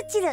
ルチル。